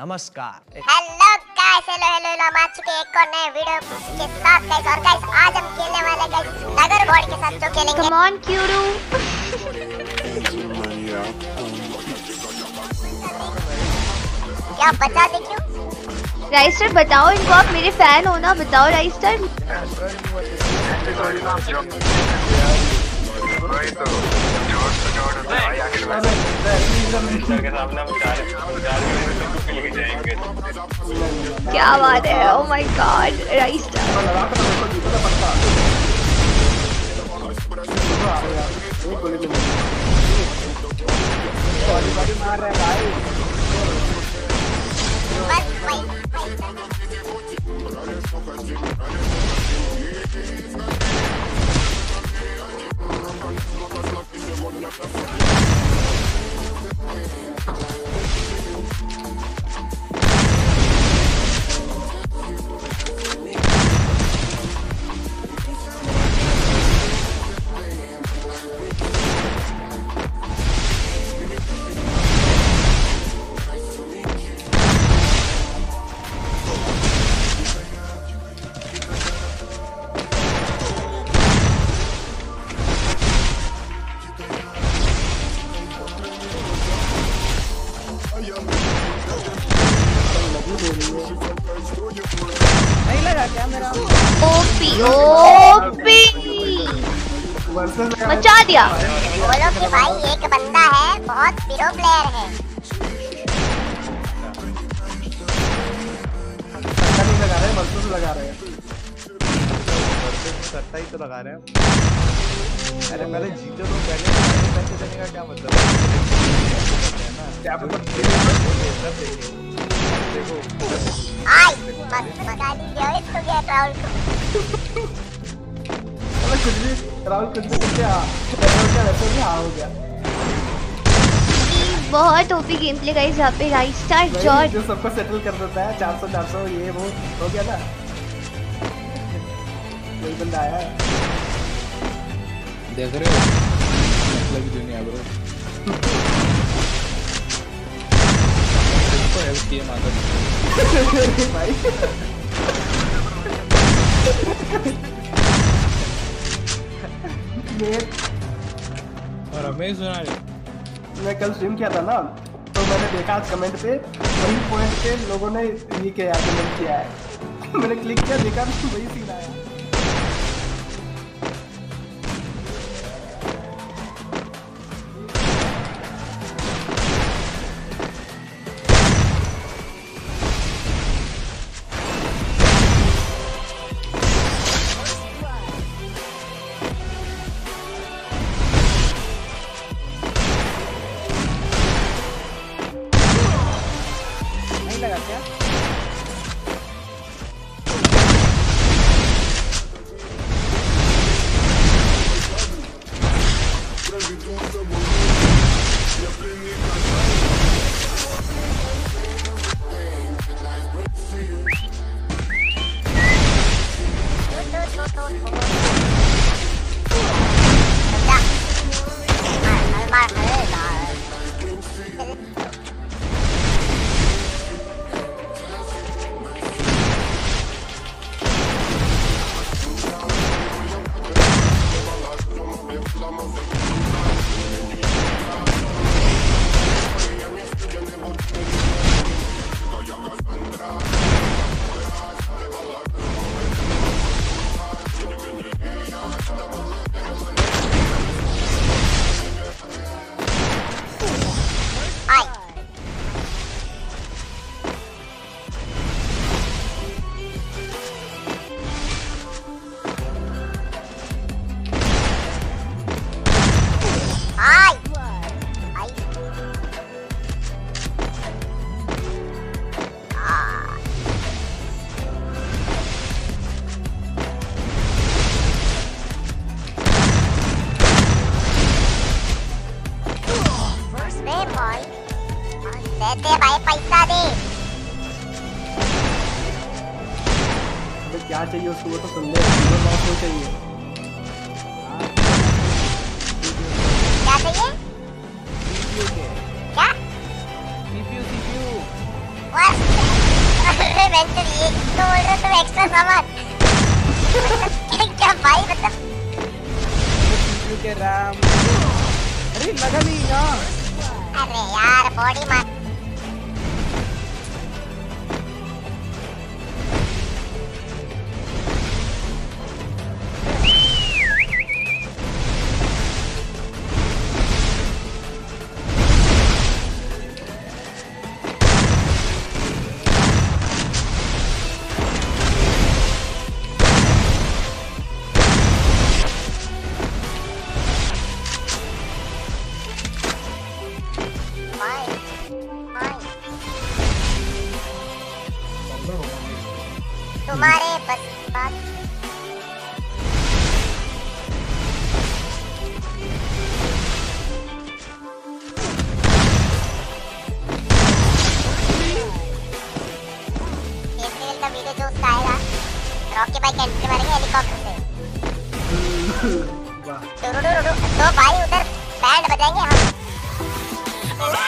नमस्कार। Hello guys, hello हम आ चुके हैं एक और नए वीडियो के साथ गाइस। और गाइस आज हम खेलने वाले गाइस डगर बॉर्ड के साथ, जो खेलेंगे कम ऑन क्यूरू। क्या बचा दे क्यों? राइस्टर बताओ इनको, आप मेरे फैन हो ना, बताओ राइस्टर। क्या बात है, ओ माय गॉड राइस्टर। नहीं लगा क्या मेरा? ओपी मचा दिया। बोलो कि भाई एक बंदा है, बहुत प्रो प्लेयर है। सट्टा नहीं लगा रहे, मजदूर लगा रहे हैं, सट्टा ही तो लगा रहे हैं। अरे पहले जीतो तो पैसे देने का क्या मतलब है? आई मत मगा दीजिए इसको, गया राहुल को। अरे कुछ भी राहुल कुछ भी क्या हो गया? बहुत ओपी गेम प्ले गाइस यहाँ पे। राइस्टार जॉर्ज जो सबको सेटल कर देता है, 400 ये वो हो गया ना, कोई बंदा आया देख रहे हो मतलब दुनिया ब्रो। भाई और हमें सुना है, मैं कल स्ट्रीम किया था ना, तो मैंने देखा आज कमेंट पे वही पॉइंट पे लोगों ने ये किया, कमेंट किया है। मैंने क्लिक किया, देखा वही सीन आया। भाई पैसा दे, क्या चाहिए उसको वो तो सुन ले, वो चाहिए क्या चाहिए? क्या सीपीयू वेंचर ये तो बोल रहे तुम एक्स्ट्रा सामान क्या भाई बता के राम। अरे लगा नहीं यार, अरे यार बॉडी मार। तुम्हारे बस बात का वीडियो जो उसका आएगा रॉकेट बाइक एंट्री मारेंगे हेलीकॉप्टर से। तो भाई उधर बैंड बजाएंगे हम।